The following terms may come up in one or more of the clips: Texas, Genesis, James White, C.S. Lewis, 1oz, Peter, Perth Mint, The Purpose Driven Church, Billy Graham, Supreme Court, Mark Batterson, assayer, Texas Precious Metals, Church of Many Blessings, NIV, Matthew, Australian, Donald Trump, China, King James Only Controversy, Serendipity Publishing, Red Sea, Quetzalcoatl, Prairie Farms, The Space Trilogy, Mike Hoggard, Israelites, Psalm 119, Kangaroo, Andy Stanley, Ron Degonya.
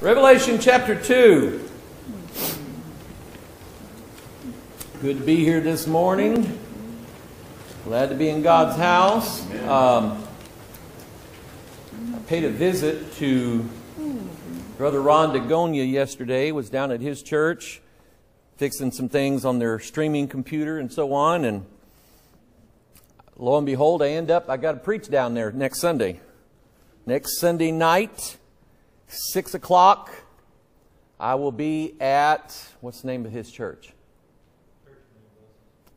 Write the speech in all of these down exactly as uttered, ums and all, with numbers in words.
Revelation chapter two. Good to be here this morning. Glad to be in God's house. Um, I paid a visit to Brother Ron Degonya yesterday. Was down at his church fixing some things on their streaming computer and so on. And lo and behold, I end up, I got to preach down there next Sunday. Next Sunday night. Six o'clock, I will be at, what's the name of his church?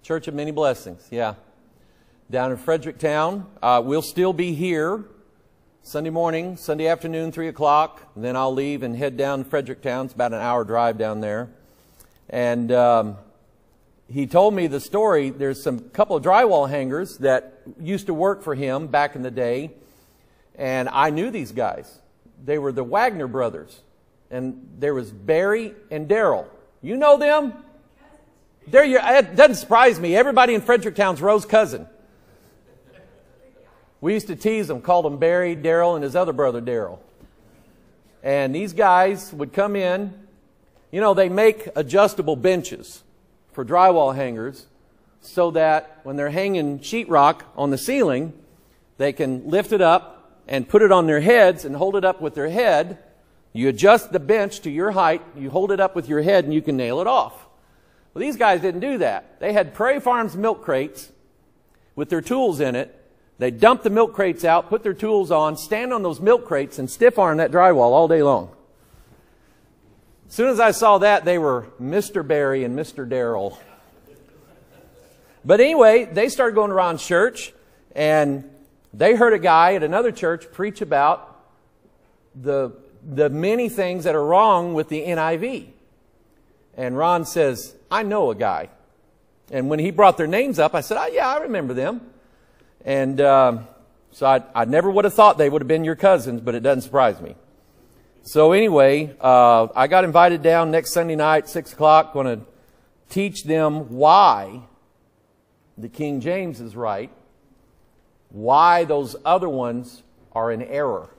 Church of Many Blessings, yeah. Down in Fredericktown. Uh, we'll still be here Sunday morning, Sunday afternoon, three o'clock. Then I'll leave and head down to Fredericktown. It's about an hour drive down there. And um, he told me the story. There's some couple of drywall hangers that used to work for him back in the day. And I knew these guys. They were the Wagner brothers, and there was Barry and Daryl. You know them? They're your, it doesn't surprise me. Everybody in Fredericktown's Roe's cousin. We used to tease them, called them Barry, Daryl, and his other brother, Daryl. And these guys would come in. You know, they make adjustable benches for drywall hangers so that when they're hanging sheetrock on the ceiling, they can lift it up and put it on their heads and hold it up with their head. You adjust the bench to your height, you hold it up with your head, and you can nail it off. Well, these guys didn't do that. They had Prairie Farms milk crates with their tools in it. They dumped the milk crates out, put their tools on, stand on those milk crates, and stiff-arm that drywall all day long. As soon as I saw that, they were Mister Barry and Mister Darrell. But anyway, they started going to Ron's church, and they heard a guy at another church preach about the, the many things that are wrong with the N I V. And Ron says, I know a guy. And when he brought their names up, I said, oh, yeah, I remember them. And um, so I, I never would have thought they would have been your cousins, but it doesn't surprise me. So anyway, uh, I got invited down next Sunday night, six o'clock, going to teach them why the King James is right. Why those other ones are in error.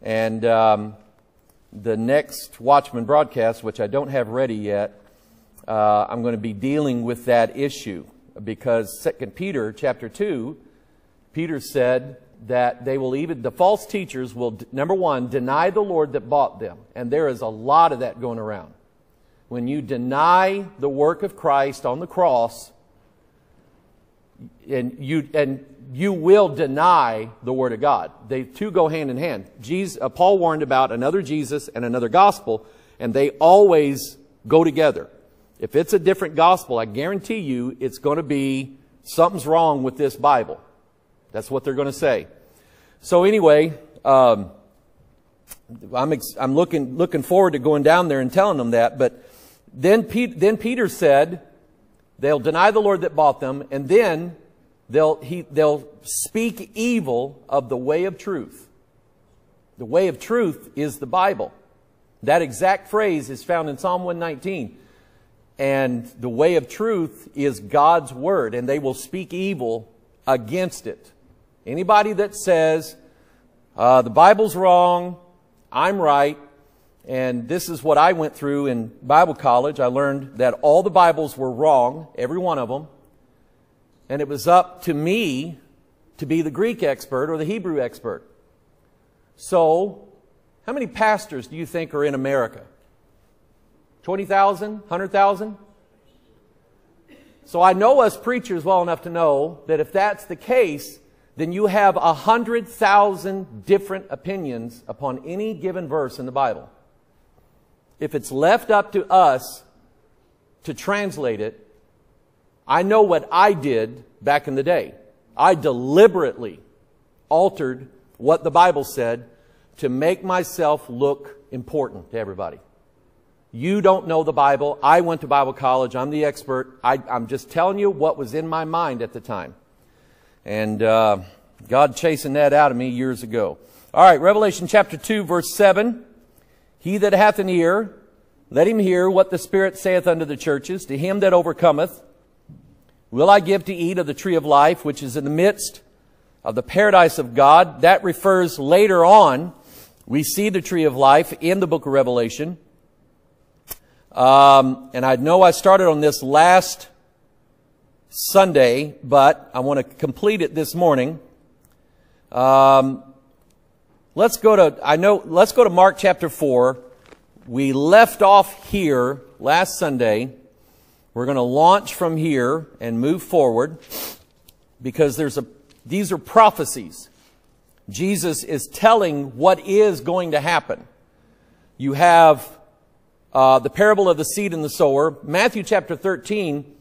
And um, the next Watchman broadcast, which I don't have ready yet, uh, I'm going to be dealing with that issue, because Second Peter chapter two, Peter said that they will even, the false teachers will, number one, deny the Lord that bought them. And there is a lot of that going around. When you deny the work of Christ on the cross, And you, and you will deny the Word of God. They two go hand in hand. Jesus, uh, Paul warned about another Jesus and another gospel, and they always go together. If it's a different gospel, I guarantee you it's going to be something's wrong with this Bible. That's what they're going to say. So anyway, um, I'm, ex I'm looking, looking forward to going down there and telling them that. But then, Pe then Peter said, they'll deny the Lord that bought them, and then they'll, he, they'll speak evil of the way of truth. The way of truth is the Bible. That exact phrase is found in Psalm one nineteen. And the way of truth is God's Word, and they will speak evil against it. Anybody that says, uh, the Bible's wrong, I'm right. And this is what I went through in Bible college. I learned that all the Bibles were wrong, every one of them. And it was up to me to be the Greek expert or the Hebrew expert. So, how many pastors do you think are in America? twenty thousand? one hundred thousand? So I know us preachers well enough to know that if that's the case, then you have one hundred thousand different opinions upon any given verse in the Bible. If it's left up to us to translate it, I know what I did back in the day. I deliberately altered what the Bible said to make myself look important to everybody. You don't know the Bible. I went to Bible college. I'm the expert. I, I'm just telling you what was in my mind at the time. And uh, God chasing that out of me years ago. All right, Revelation chapter two, verse seven. He that hath an ear, let him hear what the Spirit saith unto the churches. To him that overcometh will I give to eat of the tree of life, which is in the midst of the paradise of God. That refers later on We see the tree of life in the book of Revelation. Um, and I know I started on this last Sunday, but I want to complete it this morning. Um, let's go to, I know, let's go to Mark chapter four. We left off here last Sunday. We're going to launch from here and move forward because there's a, these are prophecies. Jesus is telling what is going to happen. You have uh, the parable of the seed and the sower. Matthew chapter thirteen,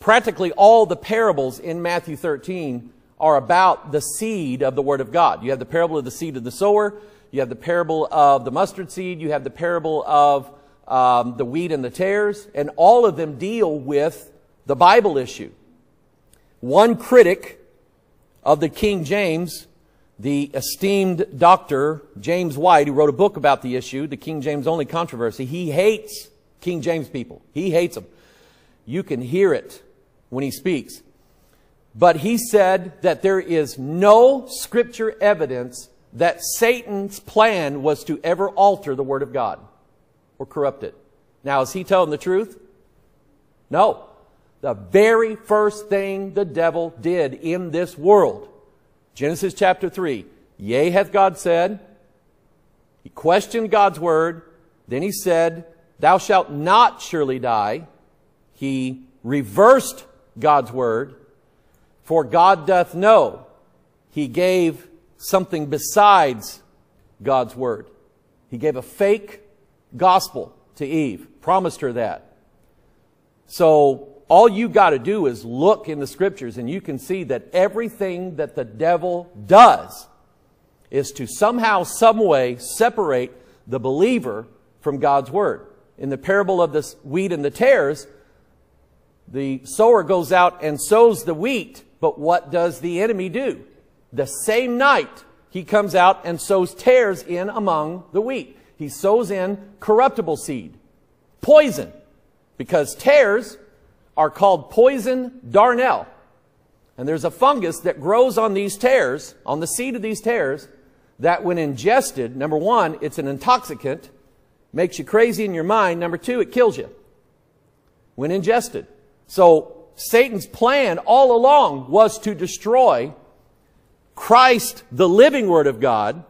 practically all the parables in Matthew thirteen are about the seed of the Word of God. You have the parable of the seed of the sower. You have the parable of the mustard seed. You have the parable of um, the wheat and the tares. And all of them deal with the Bible issue. One critic of the King James, the esteemed doctor James White, who wrote a book about the issue, the King James Only Controversy, he hates King James people. He hates them. You can hear it when he speaks. But he said that there is no scripture evidence that Satan's plan was to ever alter the Word of God or corrupt it. Now, is he telling the truth? No. The very first thing the devil did in this world, Genesis chapter three, yea, hath God said. He questioned God's word. Then he said, thou shalt not surely die. He reversed God's word. For God doth know. He gave something besides God's word. He gave a fake gospel to Eve. Promised her that. So all you got to do is look in the scriptures and you can see that everything that the devil does is to somehow, some way separate the believer from God's word. In the parable of the wheat and the tares, the sower goes out and sows the wheat. But what does the enemy do? The same night he comes out and sows tares in among the wheat. He sows in corruptible seed, poison, because tares are called poison darnel. And there's a fungus that grows on these tares, on the seed of these tares, that when ingested, number one, it's an intoxicant, makes you crazy in your mind. Number two, it kills you when ingested. So Satan's plan all along was to destroy Christ, the living Word of God,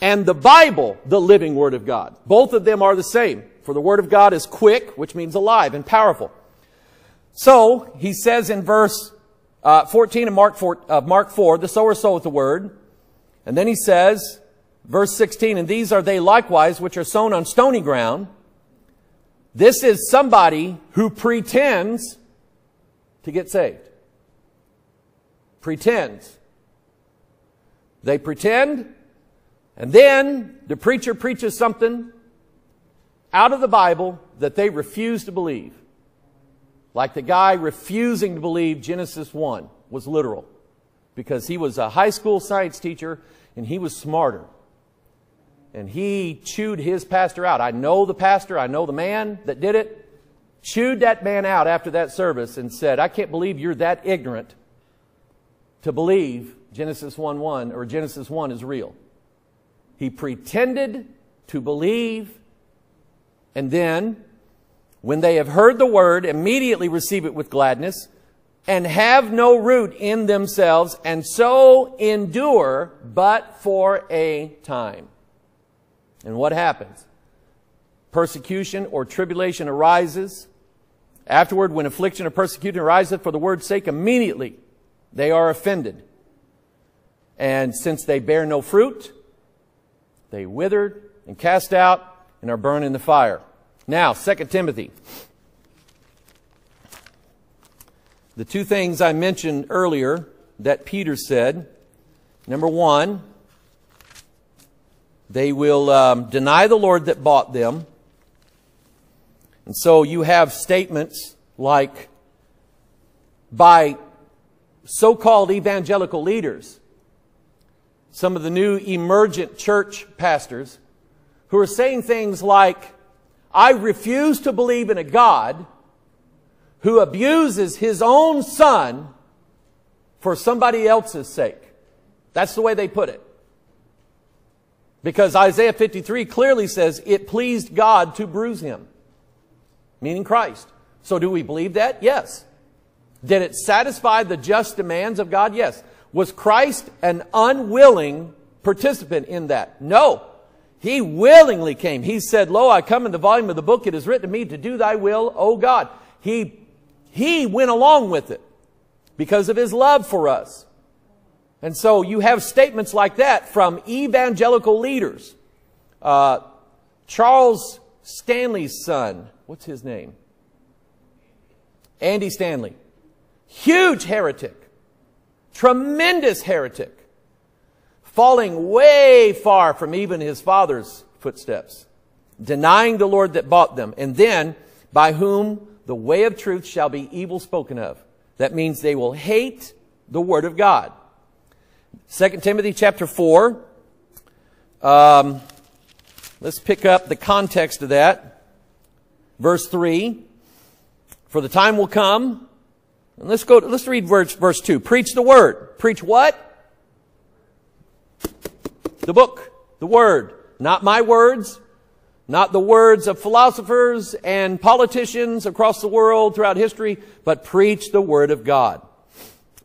and the Bible, the living Word of God. Both of them are the same. For the Word of God is quick, which means alive and powerful. So he says in verse uh, fourteen of Mark four, uh, Mark four, the sower soweth the word. And then he says, verse sixteen, and these are they likewise which are sown on stony ground. This is somebody who pretends to get saved. Pretends. They pretend, and then the preacher preaches something out of the Bible that they refuse to believe. Like the guy refusing to believe Genesis one was literal because he was a high school science teacher and he was smarter. And he chewed his pastor out. I know the pastor. I know the man that did it. Chewed that man out after that service and said, I can't believe you're that ignorant to believe Genesis one one or Genesis one is real. He pretended to believe, and then when they have heard the word, immediately receive it with gladness and have no root in themselves and so endure but for a time. And what happens? Persecution or tribulation arises. Afterward, when affliction or persecution ariseth for the word's sake, immediately they are offended. And since they bear no fruit, they withered and cast out and are burned in the fire. Now, Second Timothy. The two things I mentioned earlier that Peter said. Number one, they will um, deny the Lord that bought them. And so you have statements like, by so-called evangelical leaders, some of the new emergent church pastors, who are saying things like, I refuse to believe in a God who abuses his own son for somebody else's sake. That's the way they put it. Because Isaiah fifty-three clearly says it pleased God to bruise him, meaning Christ. So do we believe that? Yes. Did it satisfy the just demands of God? Yes. Was Christ an unwilling participant in that? No. He willingly came. He said, "Lo, I come in the volume of the book. It is written to me to do thy will, O God." He, he went along with it because of his love for us. And so you have statements like that from evangelical leaders. Uh, Charles Stanley's son. What's his name? Andy Stanley. Huge heretic. Tremendous heretic. Falling way far from even his father's footsteps. Denying the Lord that bought them. And then, by whom the way of truth shall be evil spoken of. That means they will hate the word of God. Second Timothy chapter four. Um, let's pick up the context of that. Verse three. For the time will come. And let's go, to, let's read verse, verse two. Preach the word. Preach what? The book. The word. Not my words. Not the words of philosophers and politicians across the world throughout history. But preach the word of God.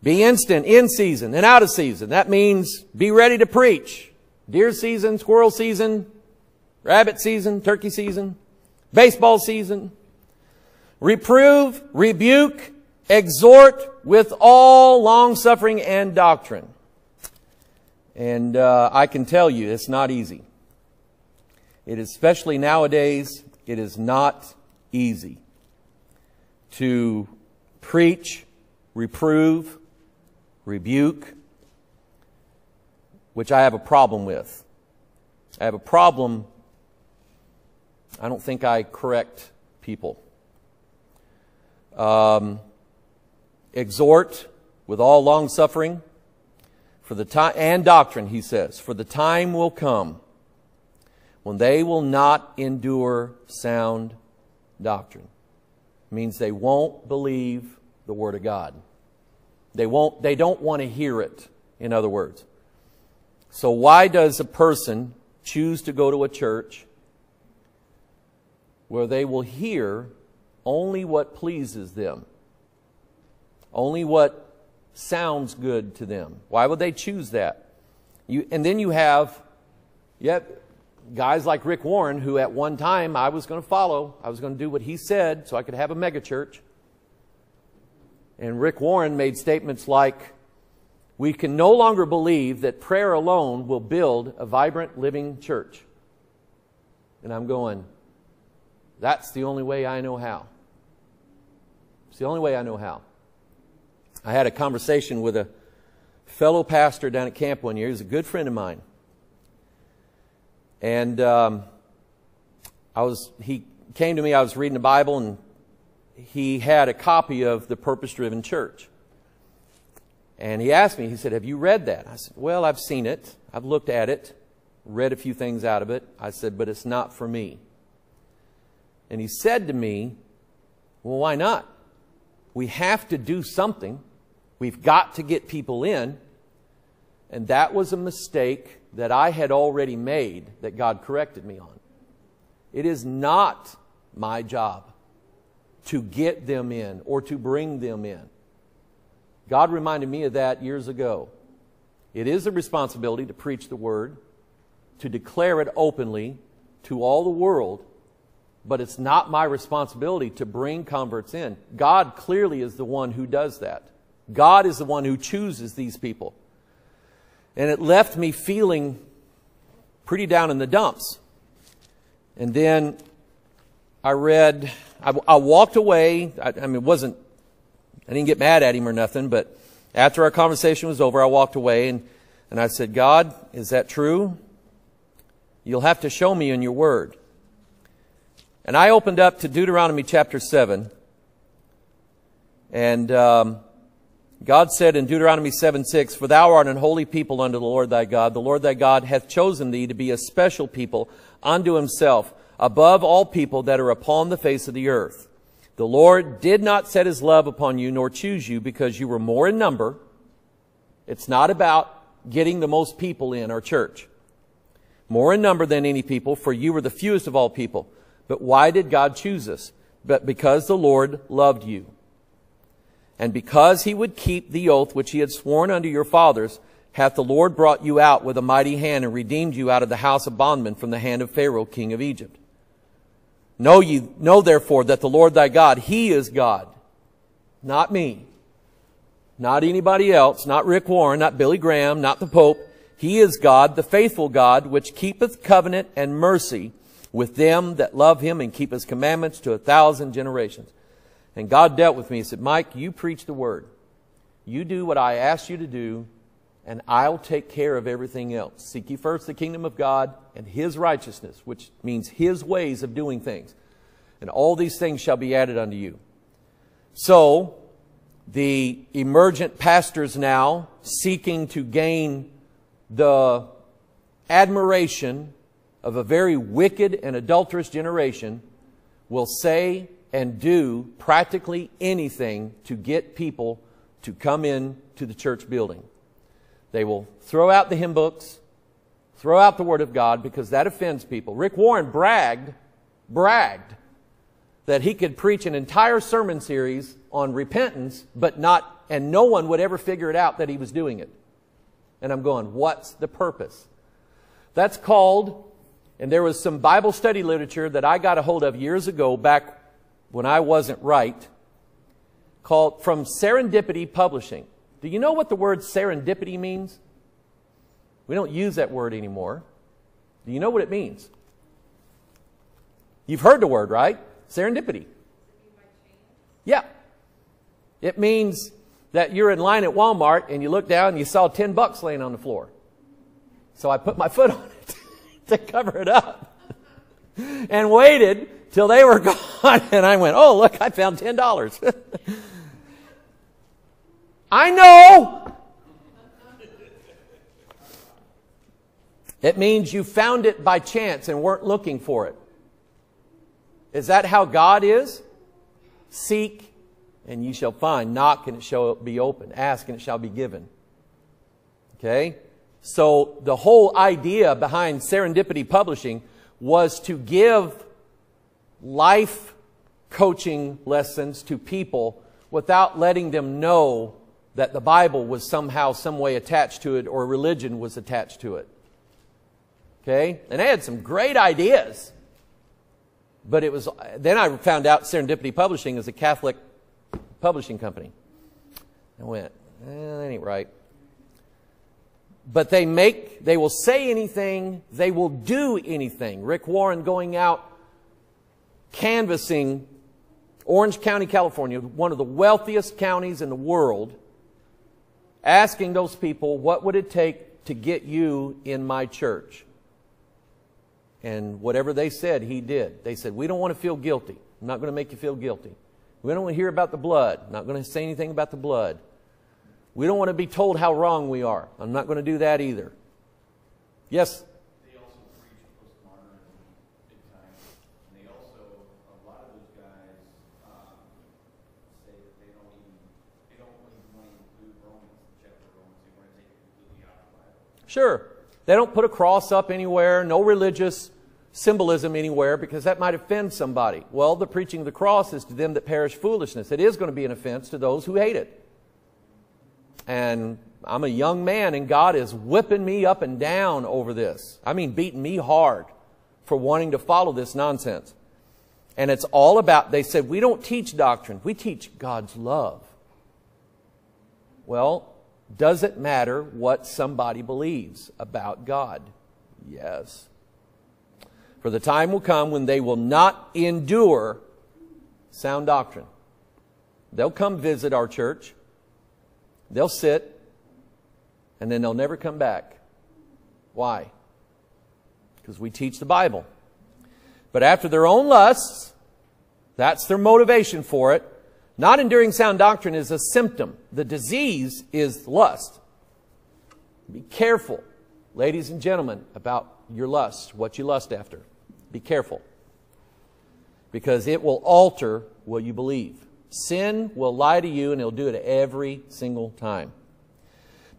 Be instant, in season, and out of season. That means be ready to preach. Deer season, squirrel season, rabbit season, turkey season, baseball season. Reprove, rebuke, exhort with all long-suffering and doctrine. And uh, I can tell you, it's not easy. It is, especially nowadays, it is not easy to preach, reprove, rebuke, which I have a problem with. I have a problem. I don't think I correct people. Um, exhort with all long suffering for the time and doctrine, he says, for the time will come when they will not endure sound doctrine. It means they won't believe the word of God. They won't, they don't want to hear it, in other words. So why does a person choose to go to a church where they will hear only what pleases them? Only what sounds good to them. Why would they choose that? You, and then you have, yep, guys like Rick Warren, who at one time I was going to follow. I was going to do what he said so I could have a mega church. And Rick Warren made statements like, we can no longer believe that prayer alone will build a vibrant, living church. And I'm going, that's the only way I know how. It's the only way I know how. I had a conversation with a fellow pastor down at camp one year. He was a good friend of mine. And um, I was, he came to me, I was reading the Bible, and he had a copy of The Purpose Driven Church. And he asked me, he said, have you read that? I said, well, I've seen it. I've looked at it, read a few things out of it. I said, but it's not for me. And he said to me, well, why not? We have to do something. We've got to get people in. And that was a mistake that I had already made that God corrected me on. It is not my job to get them in or to bring them in. God reminded me of that years ago. It is a responsibility to preach the word, to declare it openly to all the world, but it's not my responsibility to bring converts in. God clearly is the one who does that. God is the one who chooses these people. And it left me feeling pretty down in the dumps. And then I read, I, I walked away. I, I mean, it wasn't, I didn't get mad at him or nothing, but after our conversation was over, I walked away and, and I said, God, is that true? You'll have to show me in your word. And I opened up to Deuteronomy chapter seven. And um, God said in Deuteronomy seven six, for thou art an holy people unto the Lord thy God. The Lord thy God hath chosen thee to be a special people unto himself, above all people that are upon the face of the earth. The Lord did not set his love upon you, nor choose you, because you were more in number. It's not about getting the most people in our church. more in number than any people, for you were the fewest of all people. But why did God choose us? But because the Lord loved you, and because he would keep the oath which he had sworn unto your fathers, hath the Lord brought you out with a mighty hand, and redeemed you out of the house of bondmen, from the hand of Pharaoh, king of Egypt. Know ye, know therefore that the Lord thy God, he is God. Not me, not anybody else, not Rick Warren, not Billy Graham, not the Pope. He is God, the faithful God, which keepeth covenant and mercy with them that love him and keep his commandments to a thousand generations. And God dealt with me. He said, Mike, you preach the word. You do what I asked you to do, and I'll take care of everything else. Seek ye first the kingdom of God and his righteousness, which means his ways of doing things. And all these things shall be added unto you. So the emergent pastors now seeking to gain the admiration of a very wicked and adulterous generation will say and do practically anything to get people to come in to the church building. They will throw out the hymn books, throw out the Word of God, because that offends people. Rick Warren bragged, bragged that he could preach an entire sermon series on repentance, but not, and no one would ever figure it out that he was doing it. And I'm going, what's the purpose? That's called, and there was some Bible study literature that I got a hold of years ago, back when I wasn't right, called from Serendipity Publishing. Do you know what the word serendipity means? We don't use that word anymore. Do you know what it means? You've heard the word, right? Serendipity. Yeah. It means that you're in line at Walmart and you look down and you saw ten bucks laying on the floor. So I put my foot on it to cover it up and waited till they were gone. And I went, oh, look, I found ten dollars. I know. It means you found it by chance and weren't looking for it. Is that how God is? Seek and ye shall find. Knock and it shall be opened. Ask and it shall be given. Okay? So the whole idea behind Serendipity Publishing was to give life coaching lessons to people without letting them know that the Bible was somehow, some way attached to it, or religion was attached to it. Okay? And they had some great ideas. But it was, then I found out Serendipity Publishing is a Catholic publishing company. I went, eh, that ain't right. But they make, they will say anything, they will do anything. Rick Warren going out canvassing Orange County, California, one of the wealthiest counties in the world, asking those people, what would it take to get you in my church? And whatever they said, he did. They said, we don't want to feel guilty. I'm not going to make you feel guilty. We don't want to hear about the blood. I'm not going to say anything about the blood. We don't want to be told how wrong we are. I'm not going to do that either. Yes? They also preach postmodernism big time. And they also, a lot of those guys um, say that they don't even, they don't even want to include Romans, the chapter of Romans. They want to take it completely out of the Bible. Sure. They don't put a cross up anywhere, no religious symbolism anywhere, because that might offend somebody. Well, the preaching of the cross is to them that perish foolishness. It is going to be an offense to those who hate it. And I'm a young man, and God is whipping me up and down over this. I mean, beating me hard for wanting to follow this nonsense. And it's all about, they said, we don't teach doctrine. We teach God's love. Well, does it matter what somebody believes about God? Yes. For the time will come when they will not endure sound doctrine. They'll come visit our church. They'll sit, and then they'll never come back. Why? Because we teach the Bible. But after their own lusts, that's their motivation for it. Not enduring sound doctrine is a symptom. The disease is lust. Be careful, ladies and gentlemen, about your lust, what you lust after. Be careful. Because it will alter what you believe. Sin will lie to you, and it'll do it every single time.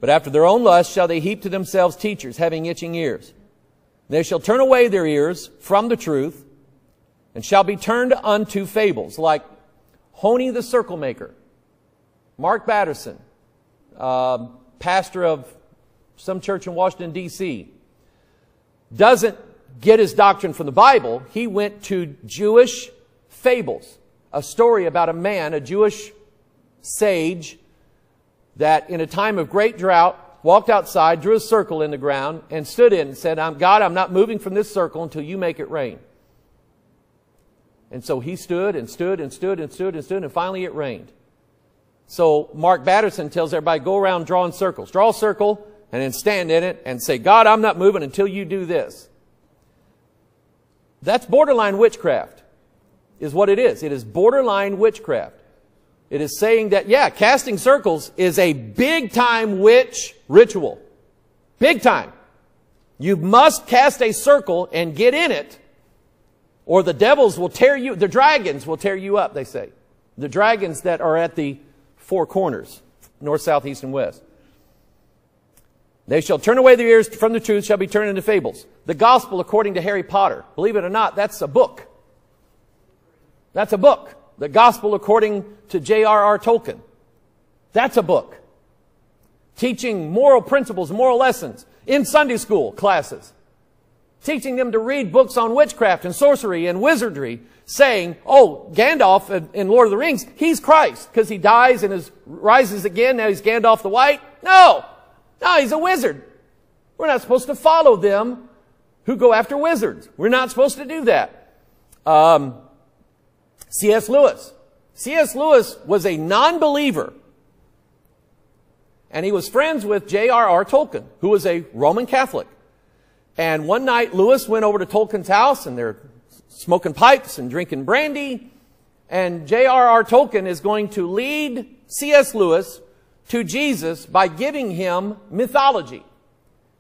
But after their own lust shall they heap to themselves teachers, having itching ears. They shall turn away their ears from the truth and shall be turned unto fables like Honey the Circle Maker, Mark Batterson, uh, pastor of some church in Washington, D C, doesn't get his doctrine from the Bible. He went to Jewish fables, a story about a man, a Jewish sage, that in a time of great drought walked outside, drew a circle in the ground, and stood in and said, I'm God, I'm not moving from this circle until you make it rain. And so he stood and stood and stood and stood and stood, and finally it rained. So Mark Batterson tells everybody, go around drawing circles. Draw a circle and then stand in it and say, God, I'm not moving until you do this. That's borderline witchcraft, is what it is. It is borderline witchcraft. It is saying that, yeah, casting circles is a big-time witch ritual. Big time. You must cast a circle and get in it, or the devils will tear you, the dragons will tear you up, they say. The dragons that are at the four corners, north, south, east, and west. They shall turn away their ears from the truth, shall be turned into fables. The gospel according to Harry Potter. Believe it or not, that's a book. That's a book. The gospel according to J R R Tolkien. That's a book. Teaching moral principles, moral lessons in Sunday school classes. Teaching them to read books on witchcraft and sorcery and wizardry, saying, oh, Gandalf in Lord of the Rings, he's Christ because he dies and is, rises again. Now he's Gandalf the White. No, no, he's a wizard. We're not supposed to follow them who go after wizards. We're not supposed to do that. Um, C S. Lewis. C S. Lewis was a non-believer, and he was friends with J R R Tolkien, who was a Roman Catholic. And one night, Lewis went over to Tolkien's house, and they're smoking pipes and drinking brandy, and J R R Tolkien is going to lead C S. Lewis to Jesus by giving him mythology.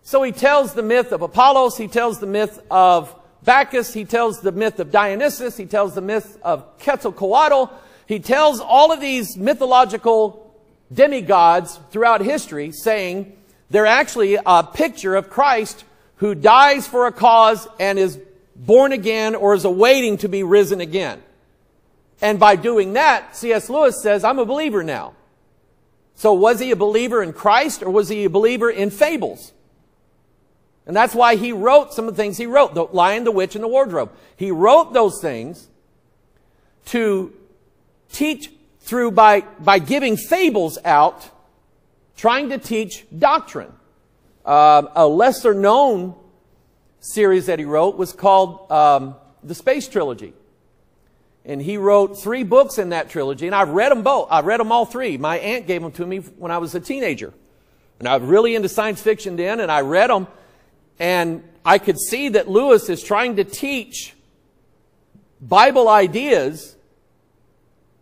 So he tells the myth of Apollos, he tells the myth of Bacchus, he tells the myth of Dionysus, he tells the myth of Quetzalcoatl, he tells all of these mythological demigods throughout history, saying they're actually a picture of Christ who dies for a cause and is born again or is awaiting to be risen again. And by doing that, C S. Lewis says, I'm a believer now. So was he a believer in Christ, or was he a believer in fables? And that's why he wrote some of the things he wrote, The Lion, the Witch, and the Wardrobe. He wrote those things to teach through by, by giving fables out, trying to teach doctrine. Uh, a lesser-known series that he wrote was called um, The Space Trilogy. And he wrote three books in that trilogy, and I've read them both. I've read them all three. My aunt gave them to me when I was a teenager. And I was really into science fiction then, and I read them. And I could see that Lewis is trying to teach Bible ideas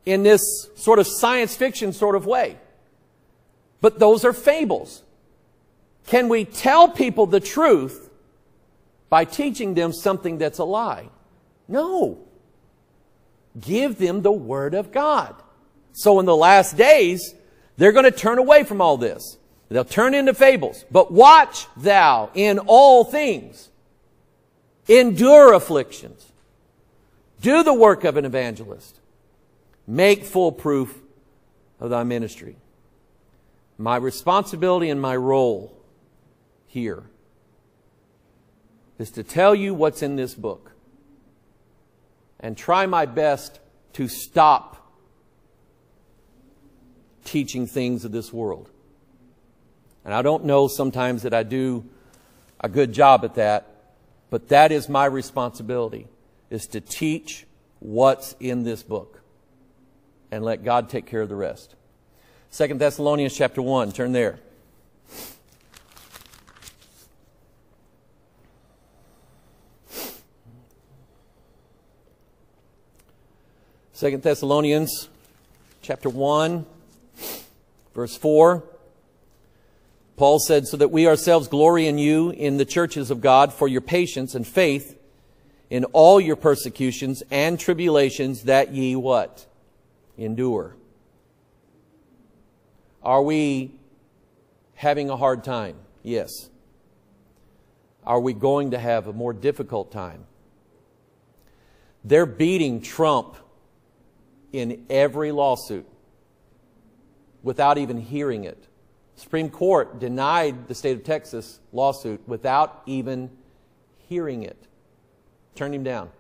in this sort of science fiction sort of way. But those are fables. Can we tell people the truth by teaching them something that's a lie? No. Give them the Word of God. So in the last days, they're going to turn away from all this. They'll turn into fables. But watch thou in all things. Endure afflictions. Do the work of an evangelist. Make full proof of thy ministry. My responsibility and my role here is to tell you what's in this book and try my best to stop teaching things of this world. And I don't know sometimes that I do a good job at that, but that is my responsibility, is to teach what's in this book and let God take care of the rest. Second Thessalonians chapter one, turn there. Second Thessalonians chapter one, verse four. Paul said, so that we ourselves glory in you in the churches of God for your patience and faith in all your persecutions and tribulations that ye what? Endure. Are we having a hard time? Yes. are we going to have a more difficult time? They're beating Trump in every lawsuit without even hearing it. Supreme Court denied the state of Texas lawsuit without even hearing it. Turned him down.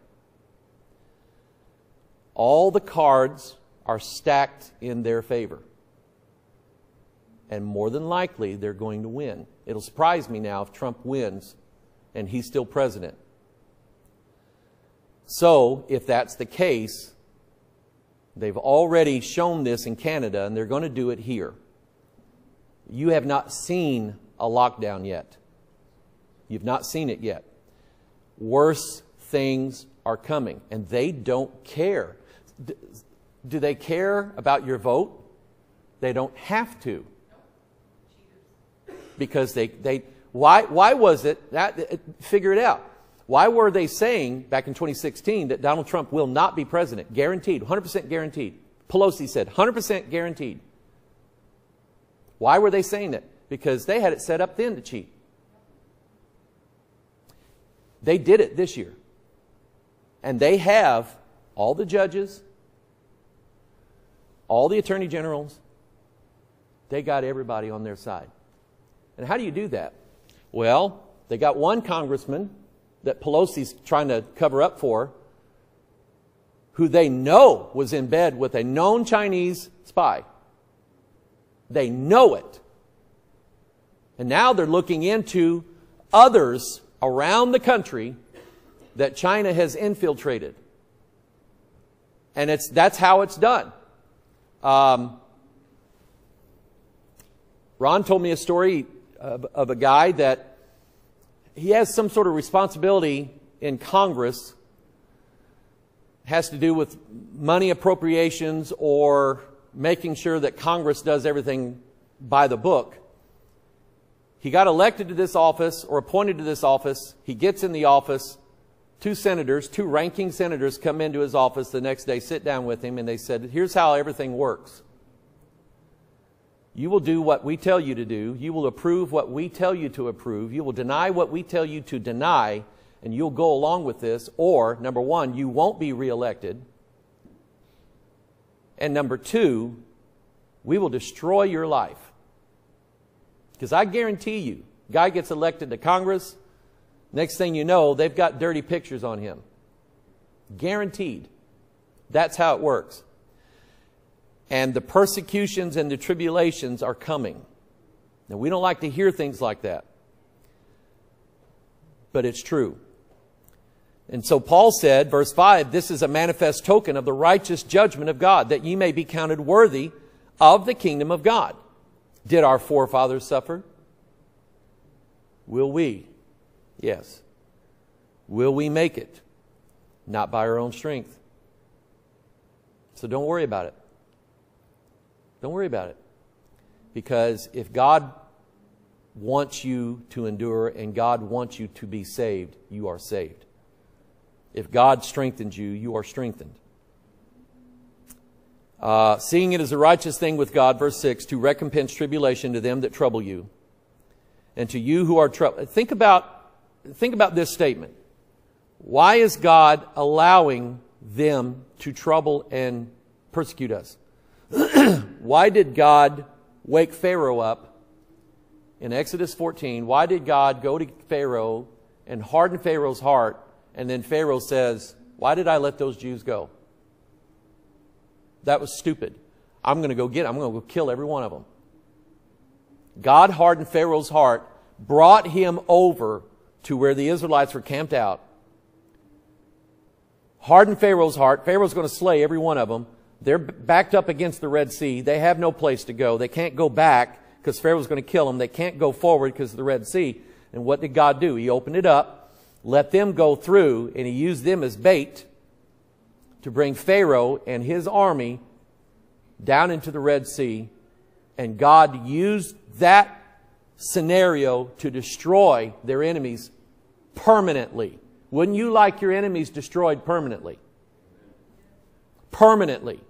All the cards are stacked in their favor. And more than likely, they're going to win. It'll surprise me now if Trump wins and he's still president. So, if that's the case, they've already shown this in Canada and they're going to do it here. You have not seen a lockdown yet. You've not seen it yet. Worse things are coming, and they don't care. Do they care about your vote? They don't have to. Because they, they why, why was it, that, figure it out. Why were they saying back in twenty sixteen that Donald Trump will not be president? Guaranteed, one hundred percent guaranteed. Pelosi said one hundred percent guaranteed. Why were they saying that? Because they had it set up then to cheat. They did it this year. And they have all the judges, all the attorney generals. They got everybody on their side. And how do you do that? Well, they got one congressman that Pelosi's trying to cover up for, who they know was in bed with a known Chinese spy. They know it. And now they're looking into others around the country that China has infiltrated. And it's, that's how it's done. Um, Ron told me a story of, of a guy that he has some sort of responsibility in Congress. It has to do with money appropriations or making sure that Congress does everything by the book. He got elected to this office or appointed to this office. He gets in the office. Two senators, two ranking senators come into his office the next day, sit down with him, and they said, here's how everything works. You will do what we tell you to do. You will approve what we tell you to approve. You will deny what we tell you to deny, and you'll go along with this. Or, number one, you won't be reelected. And number two, we will destroy your life. Because I guarantee you, guy gets elected to Congress, next thing you know, they've got dirty pictures on him. Guaranteed. That's how it works. And the persecutions and the tribulations are coming. Now, we don't like to hear things like that. But it's true. And so Paul said, verse five, this is a manifest token of the righteous judgment of God, that ye may be counted worthy of the kingdom of God. Did our forefathers suffer? Will we? Yes. Will we make it? Not by our own strength. So don't worry about it. Don't worry about it. Because if God wants you to endure and God wants you to be saved, you are saved. If God strengthens you, you are strengthened. Uh, seeing it as a righteous thing with God, verse six, to recompense tribulation to them that trouble you. And to you who are troubled. Think about Think about this statement. Why is God allowing them to trouble and persecute us? Why did God wake Pharaoh up in Exodus fourteen? Why did God go to Pharaoh and harden Pharaoh's heart? And then Pharaoh says, why did I let those Jews go? That was stupid. I'm going to go get them. I'm going to go kill every one of them. God hardened Pharaoh's heart, brought him over to where the Israelites were camped out. Hardened Pharaoh's heart. Pharaoh's going to slay every one of them. They're backed up against the Red Sea. They have no place to go. They can't go back because Pharaoh's going to kill them. They can't go forward because of the Red Sea. And what did God do? He opened it up, let them go through, and he used them as bait to bring Pharaoh and his army down into the Red Sea. And God used that scenario to destroy their enemies permanently. Wouldn't you like your enemies destroyed permanently? Permanently.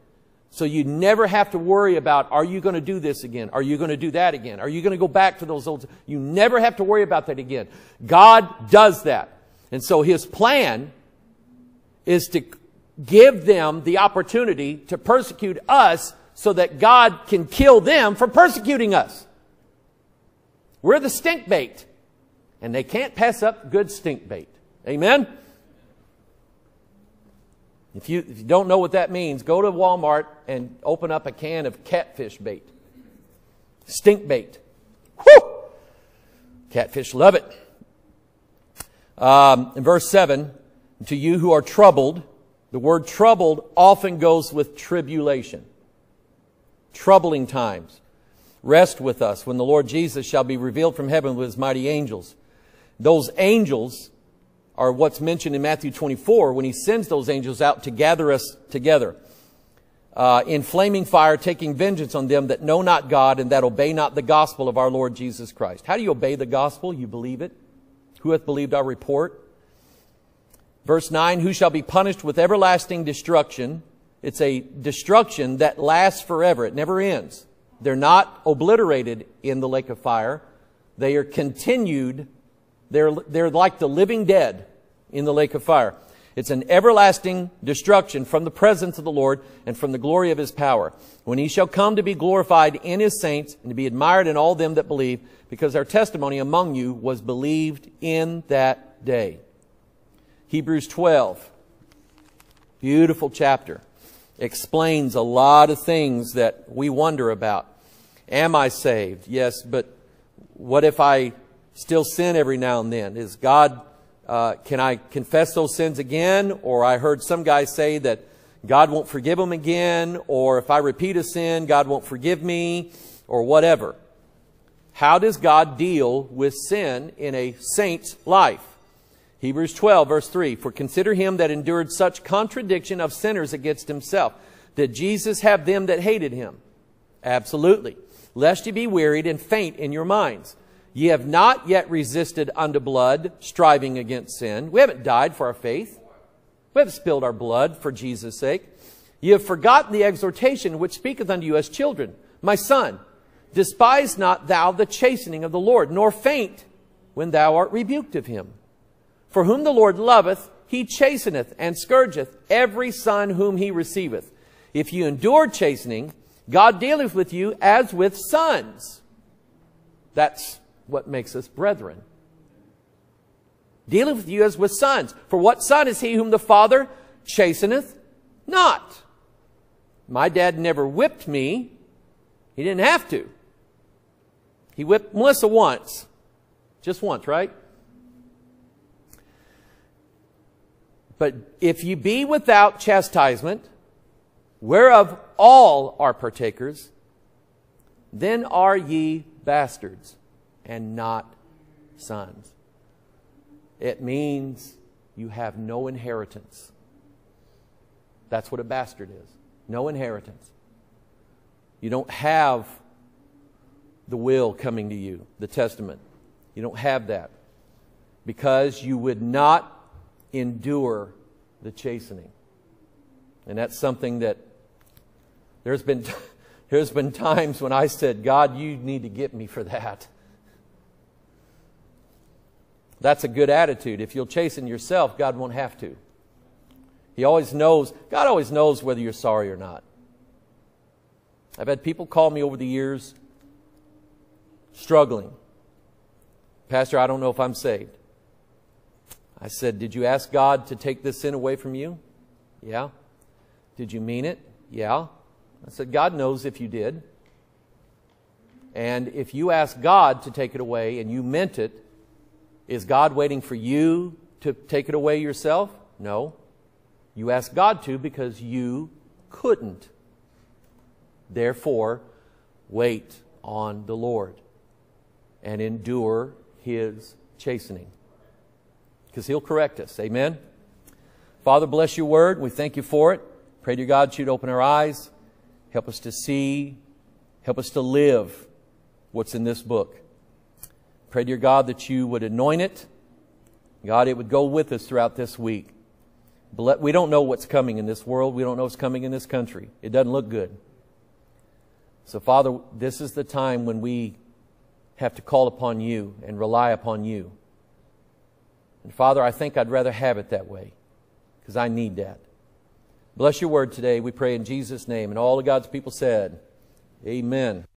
So you never have to worry about, are you going to do this again? Are you going to do that again? Are you going to go back to those old? You never have to worry about that again. God does that. And so his plan is to give them the opportunity to persecute us so that God can kill them for persecuting us. We're the stink bait. And they can't pass up good stink bait. Amen? If you, if you don't know what that means, go to Walmart and open up a can of catfish bait. Stink bait. Whew! Catfish love it. Um, in verse seven, to you who are troubled, the word troubled often goes with tribulation. Troubling times. Rest with us when the Lord Jesus shall be revealed from heaven with his mighty angels. Those angels are what's mentioned in Matthew twenty-four when he sends those angels out to gather us together uh, in flaming fire, taking vengeance on them that know not God and that obey not the gospel of our Lord Jesus Christ. How do you obey the gospel? You believe it. Who hath believed our report? Verse nine, who shall be punished with everlasting destruction. It's a destruction that lasts forever. It never ends. They're not obliterated in the lake of fire. They are continued. They're, they're like the living dead in the lake of fire. It's an everlasting destruction from the presence of the Lord and from the glory of his power. When he shall come to be glorified in his saints and to be admired in all them that believe, because our testimony among you was believed in that day. Hebrews twelve, beautiful chapter, explains a lot of things that we wonder about. Am I saved? Yes, but what if I still sin every now and then? Is God, uh, can I confess those sins again? Or I heard some guy say that God won't forgive them again. Or if I repeat a sin, God won't forgive me or whatever. How does God deal with sin in a saint's life? Hebrews twelve, verse three, for consider him that endured such contradiction of sinners against himself. Did Jesus have them that hated him? Absolutely. Lest ye be wearied and faint in your minds. Ye have not yet resisted unto blood, striving against sin. We haven't died for our faith. We haven't spilled our blood for Jesus' sake. Ye have forgotten the exhortation which speaketh unto you as children. My son, despise not thou the chastening of the Lord, nor faint when thou art rebuked of him. For whom the Lord loveth, he chasteneth and scourgeth every son whom he receiveth. If you endure chastening, God dealeth with you as with sons. That's what makes us brethren. Dealing with you as with sons. For what son is he whom the Father chasteneth not? My dad never whipped me. He didn't have to. He whipped Melissa once. Just once, right? But if you be without chastisement, whereof all are partakers, then are ye bastards and not sons. It means you have no inheritance. That's what a bastard is. No inheritance. You don't have the will coming to you, the testament. You don't have that because you would not endure the chastening. And that's something that there's been, there's been times when I said, God, you need to get me for that. That's a good attitude. If you'll chasten yourself, God won't have to. He always knows. God always knows whether you're sorry or not. I've had people call me over the years struggling. Pastor, I don't know if I'm saved. I said, did you ask God to take this sin away from you? Yeah. Did you mean it? Yeah. I said, God knows if you did. And if you ask God to take it away and you meant it, is God waiting for you to take it away yourself? No. You asked God to because you couldn't. Therefore, wait on the Lord and endure his chastening because he'll correct us. Amen. Father, bless your word. We thank you for it. Pray to God you'd open our eyes. Help us to see. Help us to live what's in this book. Pray, dear God, that you would anoint it. God, it would go with us throughout this week. We don't know what's coming in this world. We don't know what's coming in this country. It doesn't look good. So, Father, this is the time when we have to call upon you and rely upon you. And, Father, I think I'd rather have it that way because I need that. Bless your word today. We pray in Jesus' name. And all of God's people said, amen.